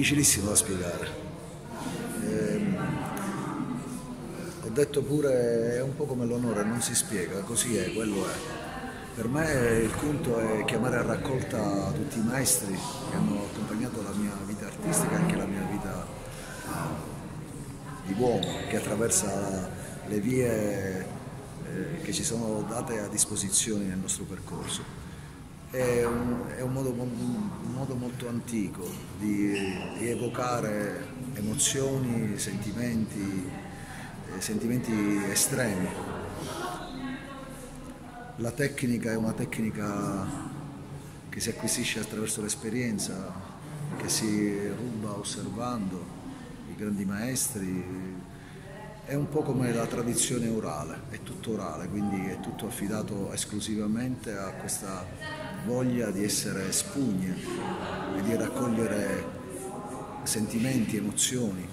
difficilissimo da spiegare. Ho detto pure, è un po' come l'onore, non si spiega, così è, quello è. Per me il Cunto è chiamare a raccolta tutti i maestri che hanno accompagnato la mia vita artistica e anche la mia vita di uomo, che attraversa le vie che ci sono date a disposizione nel nostro percorso. È un modo molto antico di evocare emozioni, sentimenti estremi. La tecnica è una tecnica che si acquisisce attraverso l'esperienza, che si ruba osservando i grandi maestri. È un po' come la tradizione orale, è tutto orale, quindi è tutto affidato esclusivamente a questa voglia di essere spugne e di raccogliere sentimenti, emozioni.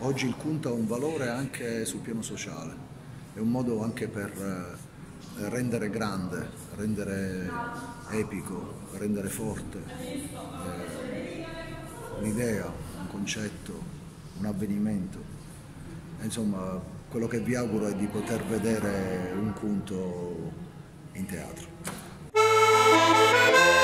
Oggi il Cunto ha un valore anche sul piano sociale, è un modo anche per rendere grande, rendere epico, rendere forte un'idea, un concetto, un avvenimento. Insomma, quello che vi auguro è di poter vedere un Cunto in teatro.